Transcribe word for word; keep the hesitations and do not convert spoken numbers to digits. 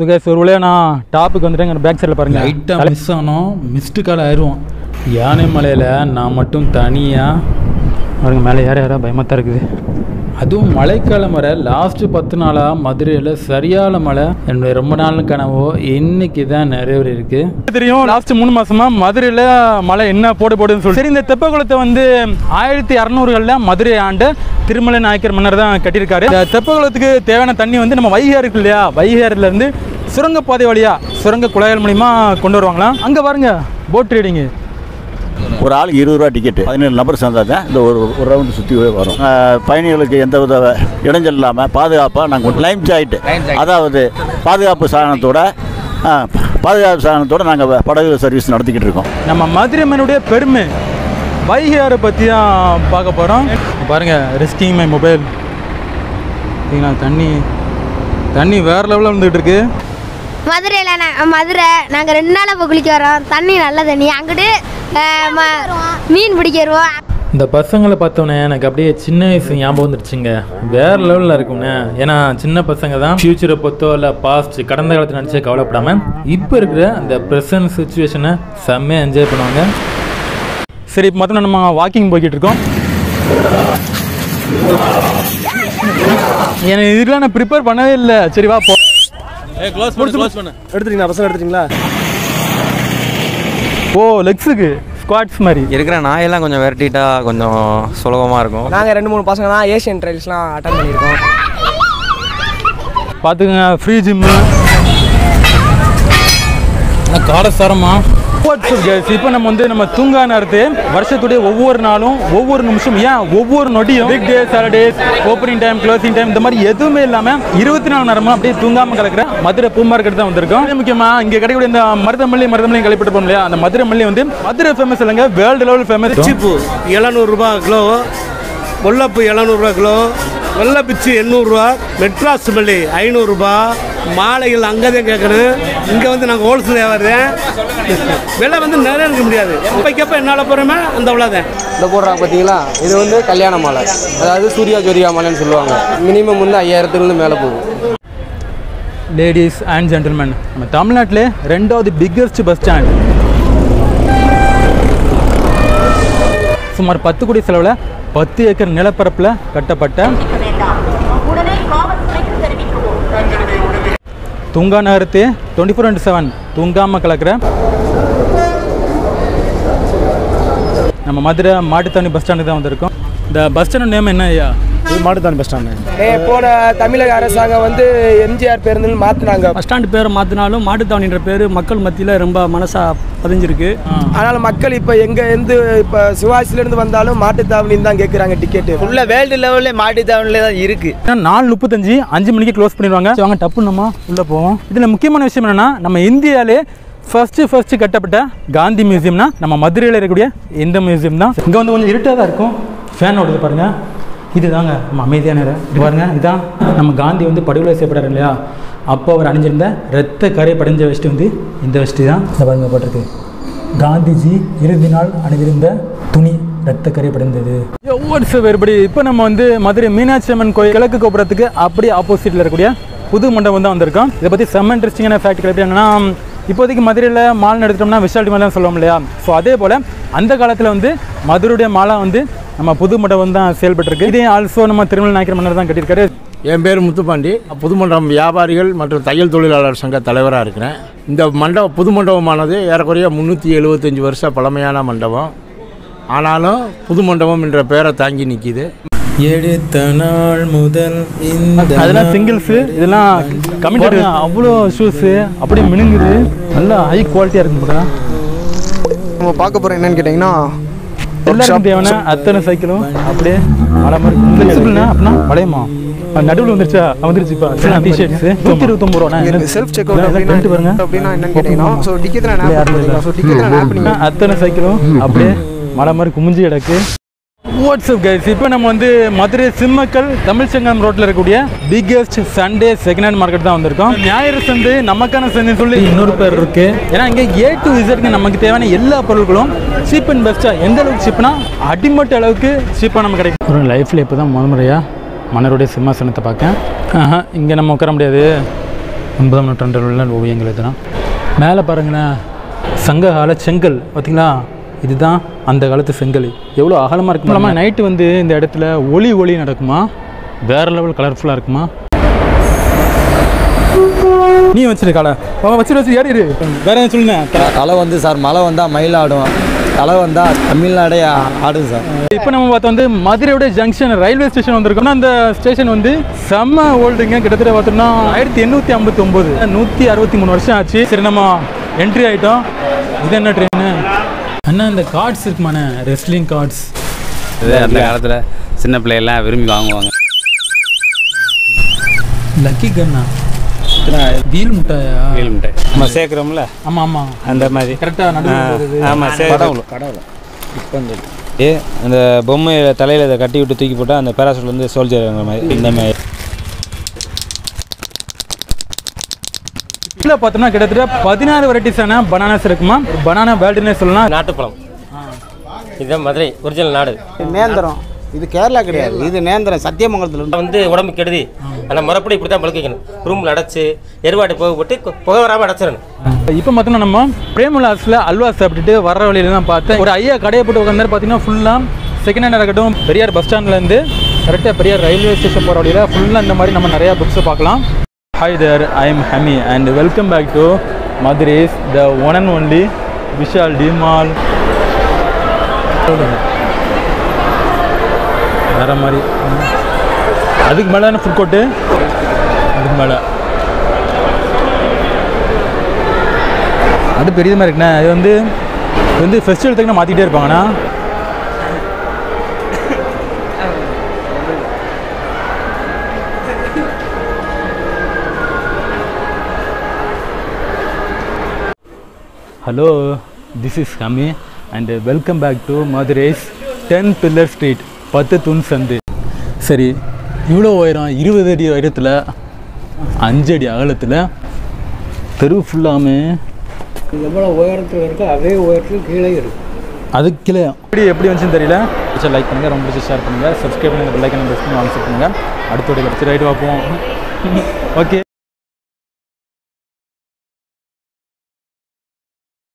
So guys, so we are top on the back side. Light miss ano, missed call ayiruvon. Yaane malaila na mattum thaniya. Avarunga mele yara yara bayamatha irukku. அது மழைக்காலமற last பத்து நாளா மதுரையில சரியான மழை. என்னோட ரொம்ப நாள் கனவோ இன்னைக்கு தான் நிறைவேறிருக்கு. தெரியும் லாஸ்ட் மூணு மாசமா மதுரையில மழை என்ன போடு போடுன்னு சொல்லி. சரி இந்த தெப்பக்குளத்தை வந்து ஆயிரத்தி அறுநூறுகள்ல மதுரை ஆண்டு திருமலை நாயக்கர் மன்னர் தான் கட்டியிருக்காரு. இந்த தெப்பக்குளத்துக்கு தேவையான தண்ணி வந்து நம்ம வைகை இருக்கு இல்லையா, வைகையில இருந்து சுரங்க பாதை வழியா சுரங்க குழாய்கள் மூலமா கொண்டு வருவாங்களாம். அங்க பாருங்க போட் ரைடிங். ஒரு ஆள் இருபது ரூபாய் டிக்கெட், பதினேழு நபர் சேர்ந்தா தான் இந்த ஒரு ஒரு ரவுண்ட் சுற்றி வரும். பயணிகளுக்கு எந்த வித இடைஞ்சல் இல்லாமல் பாதுகாப்பாக நாங்கள் லைம் சாய்ட்டு, அதாவது பாதுகாப்பு சாதனத்தோட பாதுகாப்பு சாதனத்தோடு நாங்கள் படகு சர்வீஸ் நடத்திக்கிட்டு இருக்கோம். நம்ம மதுரை மண்ணுடைய பெருமை வைகையாரை பற்றி தான் பார்க்க போகிறோம். பாருங்கள் ரிஸ்கிங் மை மொபைல் பார்த்தீங்கன்னா தண்ணி தண்ணி வேறு லெவலில் வந்துக்கிட்டு இருக்கு. மதுரையில் நான் மதுரை நாங்கள் ரெண்டு நாளாக இப்போ குளிக்க வரோம். தண்ணி நல்ல தண்ணி. அங்கிட்டு மீன் பிடிக்கிறோம். இந்த பசங்களை பார்த்தோன்னே எனக்கு அப்படியே சின்ன வயசு ஞாபகம் வந்துடுச்சுங்க. வேற லெவலில் இருக்கும்ண்ணே. ஏன்னா சின்ன பசங்க தான் ஃபியூச்சரை பொறுத்தோ இல்லை பாஸ்ட் கடந்த காலத்தில் நினச்சே கவலைப்படாமல் இப்போ இருக்கிற அந்த ப்ரெசன்ட் சுச்சுவேஷனை செம்மையாக என்ஜாய் பண்ணுவாங்க. சரி இப்போ மொத்தம் நம்ம வாக்கிங் போய்கிட்டு இருக்கோம். எனக்கு இதுக்கெலாம் நான் ப்ரிப்பேர் பண்ணவே இல்லை. சரி வா போ. ஏய் க்ளோஸ் பண்ணு, க்ளோஸ் பண்ணு. எடுத்துட்டீங்களா பசங்க, எடுத்துட்டீங்களா? ஓ லெக்ஸுக்கு ஸ்குவாட்ஸ் மாதிரி இருக்கிற நாயெல்லாம் கொஞ்சம் வெரைட்டிட்டா கொஞ்சம் சுலபமாக இருக்கும். நாங்கள் ரெண்டு மூணு பசங்க தான் ஏஷியன் ட்ரைல்ஸ்லாம் அட்டன் பண்ணியிருக்கோம். பார்த்துக்கங்க ஃப்ரீ ஜிம்மு காடசாரமா. இப்போ நம்ம வந்து நம்ம தூங்கா நேரத்து வருஷத்துடைய ஒவ்வொரு நாளும் ஒவ்வொரு நிமிஷம் ஏன் ஒவ்வொரு நொடியும் big day Saturdays opening time closing time இந்த மாதிரி எதுவுமே இல்லாமல் இருபத்தி நாலு நேரமும் அப்படியே தூங்காமல் கிடக்கிற மதுரை பூ மார்க்கெட் தான் வந்திருக்கோம். முக்கியமாக இங்கே கிடைக்கக்கூடிய இந்த மருதமல்லி மருதமல்லி கழிப்பிட்டு போகணும் இல்லையா, அந்த மதுரமல்லி வந்து மதுரை ஃபேமஸ் இல்லைங்க, வேர்ல்டு லெவல் ஃபேமஸ். சீப்பு எழுநூறுபா கிலோ, முல்லப்பூ எழுநூறுபா கிலோ, வெள்ளப்பிச்சு எண்ணூறுரூவா, மெட்ராஸ் மல்லி ஐநூறுரூபா, மாலைகள் அங்கே தான் கேட்கணும். இங்கே வந்து நாங்கள் ஹோல்சேல் வியாபாரம், விலை வந்து நிறைய இருக்க முடியாது. எப்பைக்கப்போ என்னால் போகிறோமே அந்த அவ்வளோதான். இந்த போடுறாங்க பார்த்தீங்களா, இது வந்து கல்யாண மாலை, அதாவது சூர்யா ஜோரியா மாலைன்னு சொல்லுவாங்க. மினிமம் வந்து ஐயாயிரத்துலேருந்து மேலே போகும். லேடிஸ் அண்ட் ஜென்டில்மேன், நம்ம தமிழ்நாட்டிலே ரெண்டாவது பிக்கஸ்ட் பஸ் ஸ்டாண்ட். சுமார் பத்து கோடி செலவில் பத்து ஏக்கர் நிலப்பரப்பில் கட்டப்பட்ட தூங்கா நகரத்து டுவெண்ட்டி ஃபோர் இன்ட்டு செவன் தூங்காமல் கலக்கிற நம்ம மதுரை மாட்டுத்தாவணி பஸ் ஸ்டாண்டு தான் வந்திருக்கோம். இந்த பஸ் ஸ்டாண்டு நேம் என்ன ஐயா? Mattuthavani bus stand. போன தமிழக அரசாங்கம் வந்து எம்ஜிஆர் பேருந்து மாற்றினாங்க. பஸ் ஸ்டாண்டு பேரை மாற்றினாலும் மாட்டுத்தாவணின்ற பேர் மக்கள் மத்தியில் ரொம்ப மனசாக பதிஞ்சிருக்கு. அதனால் மக்கள் இப்போ எங்கேருந்து இப்போ சிவாசிலேருந்து வந்தாலும் மாட்டுத்தாவணின்னு தான் கேட்குறாங்க டிக்கெட்டு. ஃபுல்லாக வேர்ல்டு லெவலில் மாட்டுத்தாவணிலே தான் இருக்குது. நாலு முப்பத்தஞ்சு அஞ்சு மணிக்கு க்ளோஸ் பண்ணிடுவாங்க. வாங்க டப்பு நம்ம உள்ளே போவோம். இதில் முக்கியமான விஷயம் என்னென்னா, நம்ம இந்தியாவிலே ஃபர்ஸ்ட்டு ஃபர்ஸ்ட்டு கட்டப்பட்ட காந்தி மியூசியம்னா நம்ம மதுரையில் இருக்கக்கூடிய இந்த மியூசியம் தான். இங்கே வந்து கொஞ்சம் இருட்டாக தான் இருக்கும். ஃபேன் ஓடுது பாருங்கள். இது தாங்க நம்ம அமைதியான இடம். இது பாருங்க, இதுதான் நம்ம காந்தி வந்து படுகொலை செய்யப்படுறாரு இல்லையா, அப்போ அவர் அணிஞ்சிருந்த ரத்த கரை படிஞ்ச வெஸ்ட்டு வந்து இந்த வெஸ்ட்டு தான் பாருங்க போட்டிருக்கு. காந்திஜி இறுதி நாள் அணிந்திருந்த துணி ரத்த கரை படிந்தது. ஒவ்வொரு வேறுபடி இப்போ நம்ம வந்து மதுரை மீனாட்சி அம்மன் கோயில் கிழக்கு கோபுரத்துக்கு அப்படியே ஆப்போசிட்டில் இருக்கக்கூடிய புது மண்டபம் தான் வந்திருக்கோம். இதை பற்றி செம்ம இன்ட்ரெஸ்டிங்கான ஃபேக்ட் கிடையாது. என்னன்னா இப்போதைக்கு மதுரையில் மால் எடுத்துட்டோம்னா விஷால் டி மால் சொல்லுவோம் இல்லையா, ஸோ அதே போல் அந்த காலத்தில் வந்து மதுரையுடைய மாலை வந்து நம்ம புது மண்டபம் தான் செயல்பட்டுருக்கு. இதே ஆல்சோ நம்ம திருமலை நாயக்கர் மன்னர் தான் கட்டியிருக்காரு. என் பேர் முத்துப்பாண்டி, புது மண்டபம் வியாபாரிகள் மற்றும் தையல் தொழிலாளர் சங்க தலைவராக இருக்கிறேன். இந்த மண்டபம் புது மண்டபமானது ஏறக்குறைய முந்நூற்றி எழுபத்தஞ்சி வருஷ பழமையான மண்டபம். ஆனாலும் புது மண்டபம் என்ற பெயரை தாங்கி நிற்கிது. எடுத்த நாள் முதல் இந்த அதெல்லாம் சிங்கிள்ஸு, இதெல்லாம் கம்மிட்டு அவ்வளோ ஷூஸு அப்படியே மினுங்குது. நல்லா ஹை குவாலிட்டியாக இருக்குங்களா? நம்ம பார்க்க போகிறோம் என்னன்னு கேட்டிங்கன்னா, எல்லாருக்கும் தேவையான அத்தனை சைக்கிளும் அப்படியே ஃப்ளெக்சிபிள்னா அப்படின்னா வளையமா நடுவில் வந்துருச்சா வந்துருச்சுப்பா. டிஷர்ட்ஸு நூற்றி இருபத்தொம்பது ரூபா செல்ஃப் செக் பண்ணிட்டு பாருங்க. அப்படின்னா என்னன்னு கேட்டிங்கன்னா அத்தனை சைக்கிளும் அப்படியே மலை மாதிரி குமிஞ்சு கிடக்கு. வாட்ஸ்அப் கைஸ், இப்போ நம்ம வந்து மதுரை சிம்மக்கல் தமிழ் சங்கம் ரோட்டில் இருக்கக்கூடிய biggest Sunday second hand market தான் வந்திருக்கோம். ஞாயிறு சந்தை நமக்கான சந்தைன்னு சொல்லி இன்னொரு பேர் இருக்கு. ஏன்னா இங்கே ஏ டு இசட்க்கு நமக்கு தேவையான எல்லா பொருட்களும் சீப் அண்ட் பெஸ்ட்டாக, எந்த அளவுக்கு சீப்னா அடிமட்ட அளவுக்கு சீப்பாக நமக்கு கிடைக்கும். ஒரு லைஃப்பில் இப்போ தான் முதல் முறையாக மன்னருடைய சிம்மாசனத்தை பார்க்க. இங்கே நம்ம உட்கார முடியாது, ஒன்பதாம் நூற்றாண்டில் உள்ள ஓவியங்கள் இதெல்லாம். மேலே பாருங்கன்னா சங்க கால செங்கல் பார்த்திங்களா, இதுதான் அந்த காலத்து செங்கல், எவ்வளோ அகலமாக இருக்கும். நம்ம நைட்டு வந்து இந்த இடத்துல ஒளி ஒளி நடக்குமா, வேறு லெவல் கலர்ஃபுல்லாக இருக்குமா. நீ வச்சிரு கலை வச்சுட்டு வச்சு ஏறிடு வேற என்ன சொல்லுண்ணே. கலை வந்து சார் மழை வந்தால் மயில் ஆடும், கலை வந்தால் தமிழ்நாடே ஆடும் சார். இப்போ நம்ம பார்த்தா வந்து மதுரையோட ஜங்ஷன் ரயில்வே ஸ்டேஷன் வந்திருக்கோம்னா, அந்த ஸ்டேஷன் வந்து செம்ம ஓல்டுங்க. கிட்டத்தட்ட பார்த்தோம்னா ஆயிரத்தி எண்ணூற்றி ஐம்பத்தி ஒம்பது நூற்றி அறுபத்தி மூணு வருஷம் ஆச்சு. சரி நம்ம என்ட்ரி ஆகிட்டோம். இது என்ன ட்ரெயின் அண்ணா, இந்த கார்ட்ஸ் இருக்குமாண்ணே, ரெஸ்லிங் கார்ட்ஸ். இது அந்த காலத்தில் சின்ன பிள்ளைகள்லாம் விரும்பி வாங்குவாங்க. லக்கி கண்ணா வீல் முட்டையா, வீல் முட்டை நம்ம சேர்க்குறோம்ல. ஆமாம் ஆமாம், அந்த மாதிரி கரெக்டாக. ஆமாம் சே கடவுள் கடவுள் இப்போ வந்து ஏ அந்த பொம்மை தலையில் இதை கட்டி விட்டு தூக்கி போட்டால் அந்த பேராசூட்லேருந்து சோல்ஜர் மாதிரி. இந்த மாதிரி கீழே பார்த்தோம்னா கிட்டத்தட்ட பதினாறு வெரைட்டிஸான பனானாஸ் இருக்குமா. பனானா வேல்டுன்னே சொல்லலாம். நாட்டுப்பழம், இதுதான் மதுரை ஒரிஜினல் நாடு. நேந்திரம், இது கேரளா கிடையாது, இது நேந்திரம் சத்தியமங்கலத்தில் வந்து உடம்பு கெடுதி. ஆனால் மறுபடியும் இப்படி தான் பழுக்கிக்கணும், ரூமில் அடைச்சி எருவாட்டு போக போட்டு புகை வராமல் அடைச்சிடணும். இப்போ பார்த்தோம்னா நம்ம பிரேமலாஸில் அல்வா சாப்பிட்டுட்டு வர வழியில தான் பார்த்தேன் ஒரு ஐயா கடையை போட்டு உட்காந்து. பார்த்தீங்கன்னா ஃபுல்லாக செகண்ட் ஹேண்டாக இருக்கட்டும், பெரியார் பஸ் ஸ்டாண்ட்லேருந்து கரெக்டாக பெரியார் ரயில்வே ஸ்டேஷன் போகிற வழியில் ஃபுல்லாக இந்த மாதிரி நம்ம நிறையா புக்ஸை பார்க்கலாம். Hi there, I am Hami and welcome back to Madurai's the one and only Vishaal de mall. வேறு மாதிரி அதுக்கு மேலே தானே ஃபுட் கோர்ட்டு, அதுக்கு மேலே அது பெரிய மாதிரி இருக்குண்ணே. இது வந்து இது வந்து ஃபெஸ்டிவல்த்துக்கு நான் மாற்றிக்கிட்டே இருப்பாங்கண்ணா. Hello, this is Hami and welcome back to Madurai's ten pillar street, பத்து தூண் சந்து. சரி, இவ்வளோ உயரம், இருபது அடி உயரத்தில், அஞ்சு அடி அகலத்தில் தெரு ஃபுல்லாமே எவ்வளோ உயரத்தில் இருக்கோ அதே உயரத்தில் கீழே இருக்கும். அதுக்கு கீழே எப்படி எப்படி வந்துச்சுன்னு தெரியல. பிடிச்சா லைக் பண்ணுங்கள், ரொம்ப பிடிச்சி ஷேர் பண்ணுங்கள், சப்ஸ்கிரைப் பண்ணுங்கள், பெல் ஐக்கானை ப்ரெஸ் பண்ணி வாட்ஸ்அப் பண்ணுங்கள். அடுத்த வீடியோவில் ரைட் பார்ப்போம். ஓகே.